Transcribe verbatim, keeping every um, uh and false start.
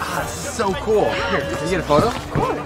Ah, so cool. Here, can you get a photo? Cool.